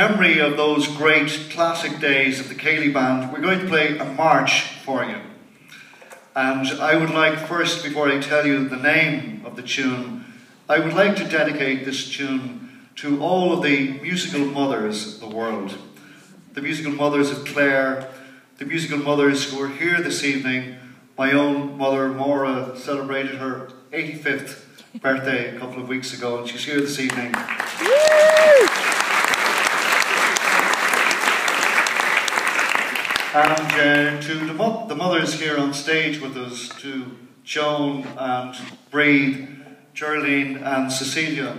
memory of those great classic days of the Ceili Band, we're going to play a march for you. And I would like first, before I tell you the name of the tune, I would like to dedicate this tune to all of the musical mothers of the world. The musical mothers of Clare, the musical mothers who are here this evening. My own mother, Maura, celebrated her 85th birthday a couple of weeks ago, and she's here this evening. And to the mothers here on stage with us, to Joan and Bríd, Geraldine and Cecilia,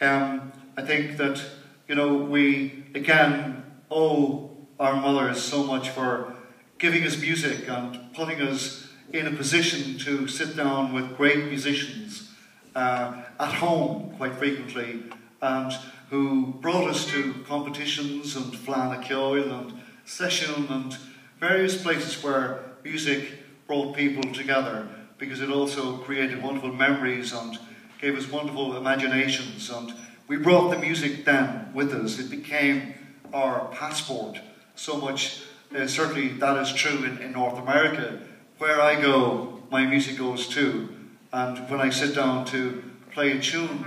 I think that, you know, we again owe our mothers so much for giving us music and putting us in a position to sit down with great musicians at home quite frequently, and who brought us to competitions and Fleadh Cheoil and Session and various places where music brought people together, because it also created wonderful memories and gave us wonderful imaginations, and we brought the music then with us. It became our passport. So much, certainly that is true in North America. Where I go, my music goes too, and when I sit down to play a tune,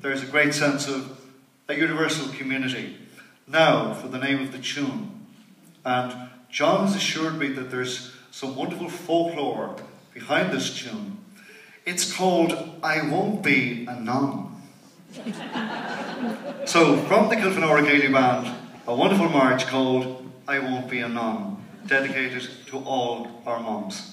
there's a great sense of a universal community. Now for the name of the tune. And John's assured me that there's some wonderful folklore behind this tune. It's called I Won't Be a Nun. So from the Kilfenora Ceili Band, a wonderful march called I Won't Be a Nun, dedicated to all our mums.